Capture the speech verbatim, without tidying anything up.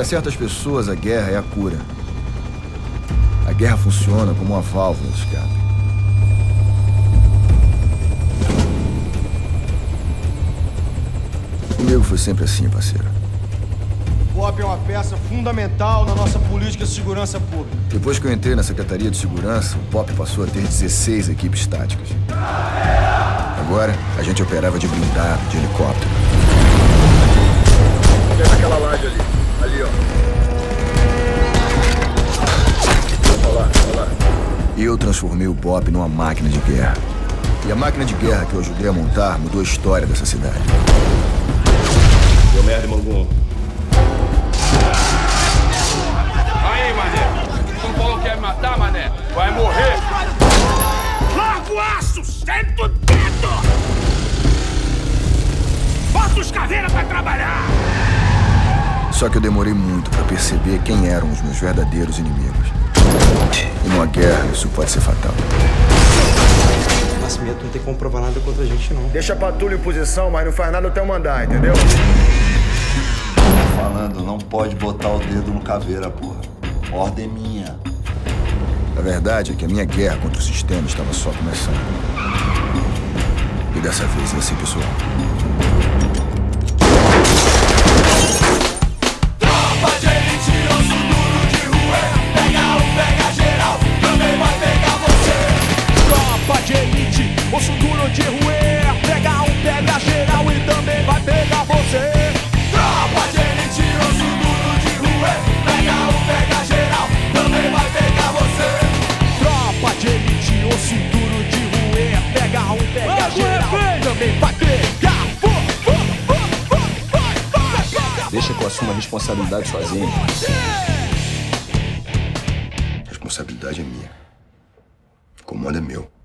Para certas pessoas, a guerra é a cura. A guerra funciona como uma válvula de escape. Comigo foi sempre assim, parceiro. O BOPE é uma peça fundamental na nossa política de segurança pública. Depois que eu entrei na Secretaria de Segurança, o BOPE passou a ter dezesseis equipes táticas. Agora, a gente operava de blindado, de helicóptero. Pega aquela laje ali. Ali, ó. Olha lá, olha lá. Eu transformei o BOPE numa máquina de guerra. E a máquina de guerra que eu ajudei a montar mudou a história dessa cidade. Deu merda, Mangum. Aí, mané. São Paulo quer me matar, mané? Vai morrer. Larga o aço, senta o dedo! Bota os Caveira pra trabalhar! Só que eu demorei muito pra perceber quem eram os meus verdadeiros inimigos. E numa guerra, isso pode ser fatal. O Nascimento não tem como provar nada contra a gente, não. Deixa a patrulha em posição, mas não faz nada até eu mandar, entendeu? Falando, não pode botar o dedo no Caveira, porra. Ordem minha. A verdade é que a minha guerra contra o sistema estava só começando. E dessa vez ia ser pessoal. Osso duro de ruê, pega um, pega geral e também vai pegar você. Tropa de elite, osso duro de ruê, pega um, pega geral, também vai pegar você. Tropa de elite, osso duro de ruê, pega um, pega geral, também vai pegar você. Deixa que eu assuma a responsabilidade sozinho. A responsabilidade é minha. O comando é meu.